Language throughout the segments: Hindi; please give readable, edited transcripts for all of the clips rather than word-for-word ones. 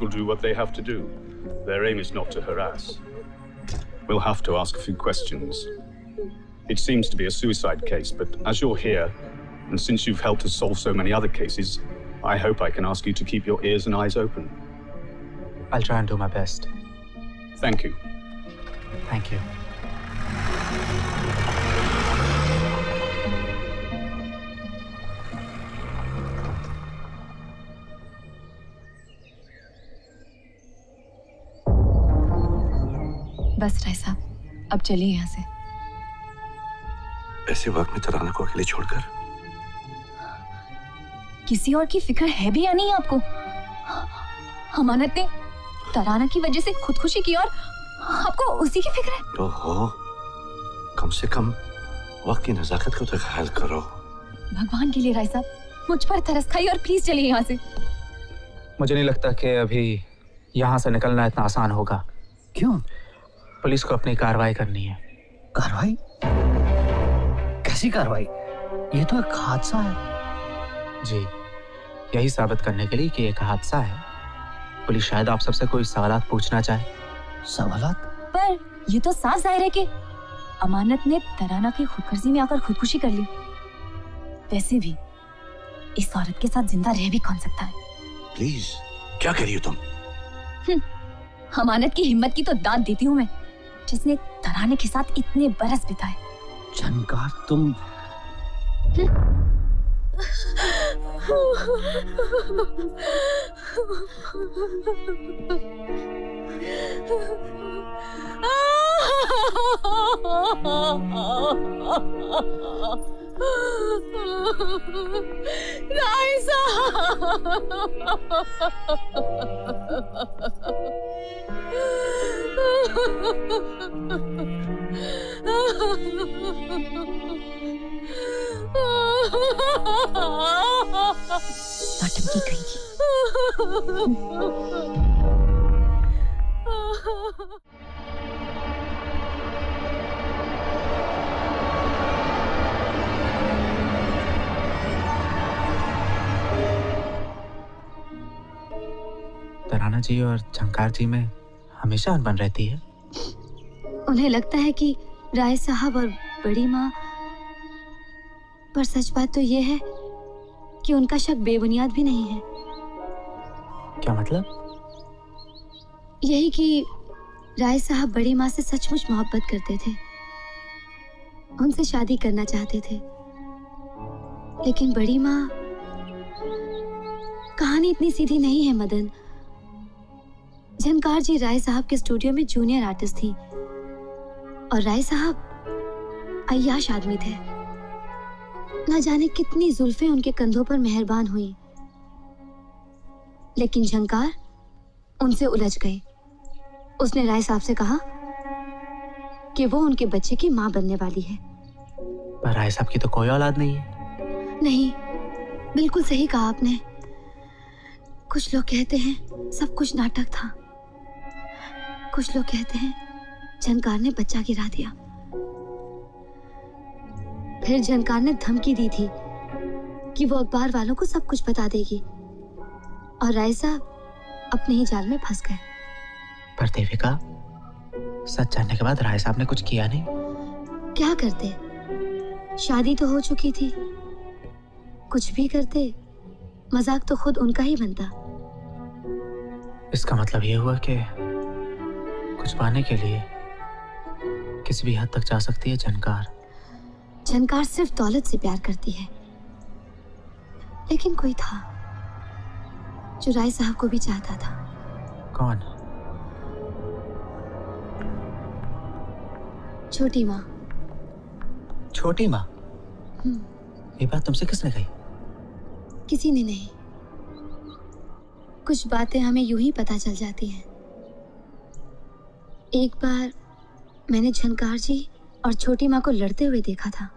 Will do what they have to do. Their aim is not to harass. We'll have to ask a few questions. It seems to be a suicide case, but as you're here, and since you've helped us solve so many other cases, I hope I can ask you to keep your ears and eyes open. I'll try and do my best. Thank you. Thank you. बस राय साहब, अब चलिए यहाँ से। ऐसे वक्त में तराना को अकेले छोड़कर? किसी और की फिक्र है भी या नहीं आपको? हमानत ने तराना की वजह से खुदकुशी की और आपको उसी की फिक्र है? ओहो, कम से कम वक्त की नजाकत को तो ख्याल करो। भगवान के लिए राय साहब, मुझ पर तरस खाइए और प्लीज चलिए यहाँ से। मुझे नहीं लगता कि अभी यहाँ से निकलना इतना आसान होगा। क्यों? पुलिस को अपनी कार्रवाई करनी है। कार्रवाई? कैसी कार्रवाई? ये तो एक हादसा है। जी, यही साबित करने के लिए कि एक हादसा है। पुलिस शायद आप सबसे कोई सवालात पूछना चाहे। सवालात? पर ये तो साफ जाहिर है कि अमानत ने तराना की खुदकर्जी में आकर खुदकुशी कर ली। वैसे भी इस औरत के साथ जिंदा रह भी कौन सकता है? प्लीज क्या कर रही हो तुम? अमानत की हिम्मत की तो दाद देती हूँ मैं, जिसने तराने के साथ इतने बरस बिताए। जनकार तुम राय साहब तराना जी और झंकार जी में हमेशा अनबन रहती है। उन्हें लगता है कि राय साहब और बड़ी माँ पर, सच बात तो यह है कि उनका शक बेबुनियाद भी नहीं है। क्या मतलब? यही कि राय साहब बड़ी माँ से सचमुच मोहब्बत करते थे, उनसे शादी करना चाहते थे, लेकिन बड़ी माँ, कहानी इतनी सीधी नहीं है मदन। जनकार जी राय साहब के स्टूडियो में जूनियर आर्टिस्ट थी और राय साहब अय्याश आदमी थे। ना जाने कितनी जुल्फें उनके कंधों पर मेहरबान हुई, लेकिन झंकार उनसे उलझ गए। उसने राय साहब से कहा कि वो उनके बच्चे की माँ बनने वाली है। पर राय साहब की तो कोई औलाद नहीं है। नहीं, बिल्कुल सही कहा आपने। कुछ लोग कहते हैं सब कुछ नाटक था, कुछ लोग कहते हैं जनकार ने बच्चा गिरा दिया। फिर जनकार ने धमकी दी थी कि वो अखबार वालों को सब कुछ बता देगी और राय साहब अपने ही जाल में फंस गए। पर देविका, सच जानने के बाद राय साहब ने कुछ किया नहीं। क्या करते, शादी तो हो चुकी थी। कुछ भी करते मजाक तो खुद उनका ही बनता। इसका मतलब ये हुआ कि कुछ पाने के लिए किसी भी हद तक जा सकती है जनकार। जनकार सिर्फ दौलत से प्यार करती है, लेकिन कोई था जो राय साहब को भी चाहता था। कौन? छोटी माँ। छोटी माँ? ये बात तुमसे किसने कही? किसी ने नहीं। कुछ बातें हमें यूं ही पता चल जाती हैं। एक बार मैंने झनकार जी और छोटी माँ को लड़ते हुए देखा था।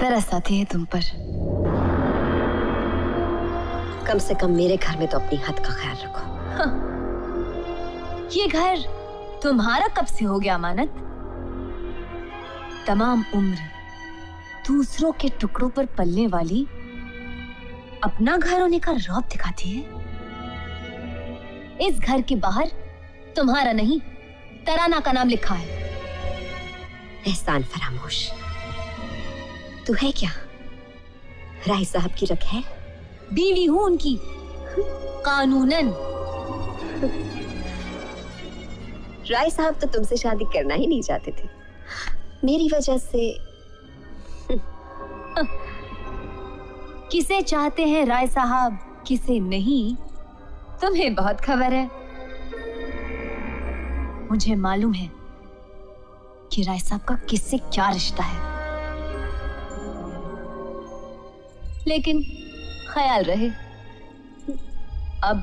तरस आती है तुम पर। कम से कम मेरे घर में तो अपनी हद का ख्याल रखो। हाँ। ये घर तुम्हारा कब से हो गया अमानत? तमाम उम्र दूसरों के टुकड़ों पर पलने वाली अपना घर होने का रौब दिखाती है। इस घर के बाहर तुम्हारा नहीं तराना का नाम लिखा है। एहसान फरामोश, तू है क्या? राय साहब की रख है, बीवी हूं उनकी कानूनन। राय साहब तो तुमसे शादी करना ही नहीं चाहते थे, मेरी वजह से। किसे चाहते हैं राय साहब किसे नहीं, तुम्हें बहुत खबर है। मुझे मालूम है कि राय साहब का किससे क्या रिश्ता है, लेकिन ख्याल रहे अब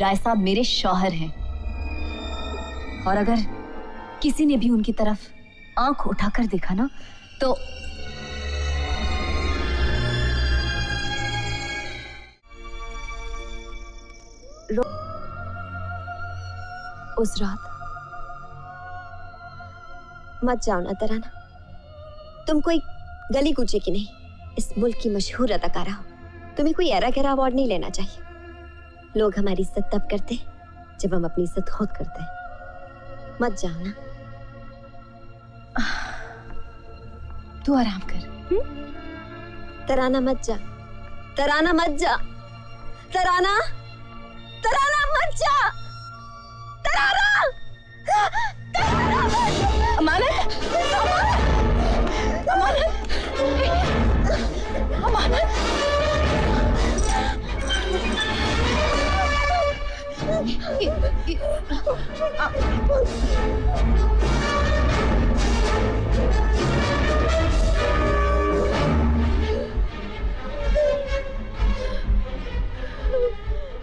राय साहब मेरे शौहर हैं, और अगर किसी ने भी उनकी तरफ आंख उठाकर देखा ना तो उस रात। मत जाओ ना तराना, तुम कोई गली कूचे की नहीं, इस मुल्क की मशहूर अदाकारा हो। तुम्हें कोई ऐरा गहरा अवार्ड नहीं लेना चाहिए। लोग हमारी इज्जत तब करते जब हम अपनी इज्जत खुद करते हैं। मत जाओ ना। तू आराम कर। तराना मत जा, तराना मत जा, तराना, तराना मत जा, तराना, तराना मत जा। अमानत, अमानत, अमानत, अमानत।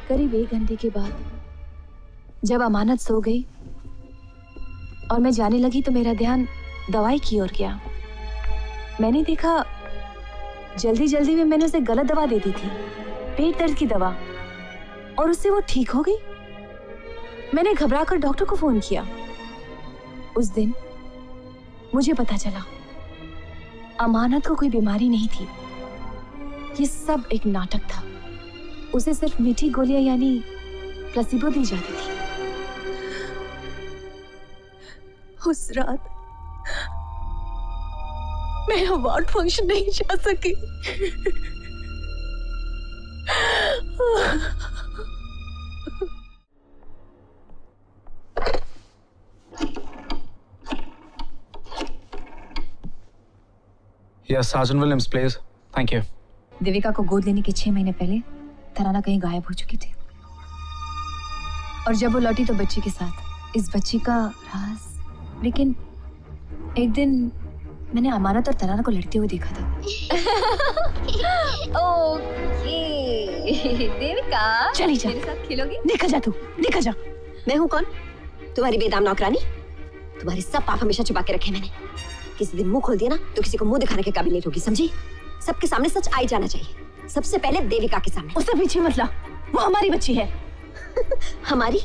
करीब एक घंटे के बाद जब अमानत सो गई और मैं जाने लगी तो मेरा ध्यान दवाई की ओर गया। मैंने देखा जल्दी जल्दी में मैंने उसे गलत दवा दे दी थी, पेट दर्द की दवा, और उससे वो ठीक हो गई। मैंने घबराकर डॉक्टर को फोन किया। उस दिन मुझे पता चला अमानत को कोई बीमारी नहीं थी, ये सब एक नाटक था। उसे सिर्फ मीठी गोलियां यानी प्लेसिबो दी जाती थी। उस रात मैं अवार्ड फंक्शन नहीं जा सकी। Yes, Sergeant Williams, please. Thank you. Devika को गोद लेने के 6 महीने पहले तराना कहीं गायब हो चुकी थी, और जब वो लौटी तो बच्ची के साथ। इस बच्ची का राज। लेकिन एक दिन मैंने अमानत और तराना को लड़ते हुए देखा था। ओके देविका, चली जा, मेरे साथ खेलोगी? देखा जा, तू देखा जा। मैं हूँ कौन? तुम्हारी बेदाम नौकरानी? तुम्हारे सब पाप हमेशा छुपा के रखे मैंने। किसी दिन मुंह खोल दिया ना तो किसी को मुंह दिखाने के काबिल नहीं होगी, समझी? सबके सामने सच आई जाना चाहिए, सबसे पहले देविका के सामने। उससे पीछे मत ला, वो हमारी बच्ची है। हमारी?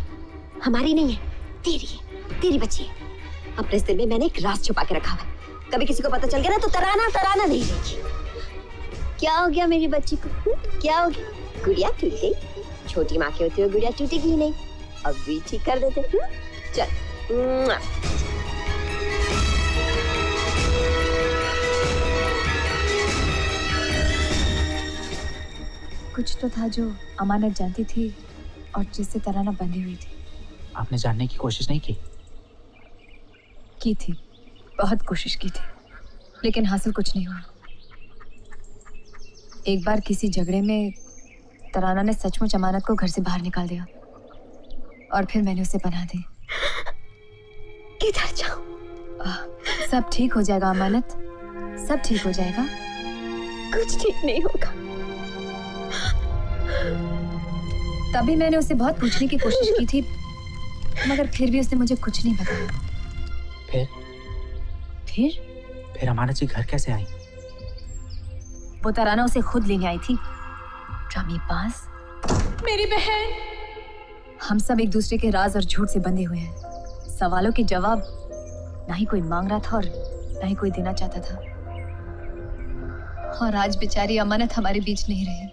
हमारी नहीं है, तेरी है, तेरी बच्ची है। अपने दिल में मैंने एक राज छुपा के रखा है, कभी किसी को पता चल गया ना तो तराना, तराना नहीं देगी। क्या हो गया मेरी बच्ची को? क्या हो गया? गुड़िया टूट गई। छोटी माँ के होते हुए गुड़िया टूटेगी नहीं, अब भी ठीक कर देते। चल। कुछ तो था जो अमानत जानती थी और जिससे तराना बंधी हुई थी। आपने जानने की कोशिश नहीं की? की थी, बहुत कोशिश की थी, लेकिन हासिल कुछ नहीं हुआ। एक बार किसी झगड़े में तराना ने सचमुच अमानत को घर से बाहर निकाल दिया और फिर मैंने उसे बना दी। किधर जाऊं? सब ठीक हो जाएगा अमानत, सब ठीक हो जाएगा। कुछ ठीक नहीं होगा। तभी मैंने उसे बहुत पूछने की कोशिश की थी, मगर फिर भी उसने मुझे कुछ नहीं बताया। फिर अमानत जी घर कैसे आई? वो तराना उसे खुद लेने आई थी। ड्रामी पास। मेरी बहन। हम सब एक दूसरे के राज और झूठ से बंधे हुए हैं। सवालों के जवाब ना ही कोई मांग रहा था और ना ही कोई देना चाहता था, और आज बेचारी अमानत हमारे बीच नहीं रही।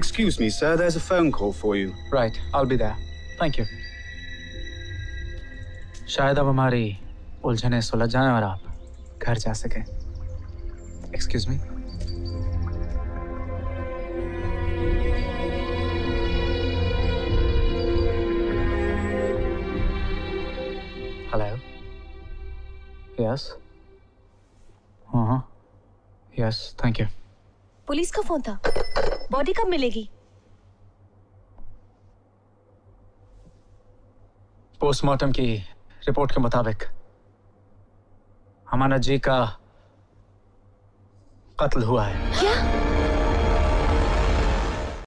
Excuse me, sir. There's a phone call for you. Right. I'll be there. Thank you. शायद अब हमारी उलझने सुलझ जाएं और आप घर जा सकें। Excuse me. Hello. Yes. Yes. Thank you. Police का फोन था। बॉडी कब मिलेगी? पोस्टमार्टम की रिपोर्ट के मुताबिक अमानत जी का कत्ल हुआ है। क्या?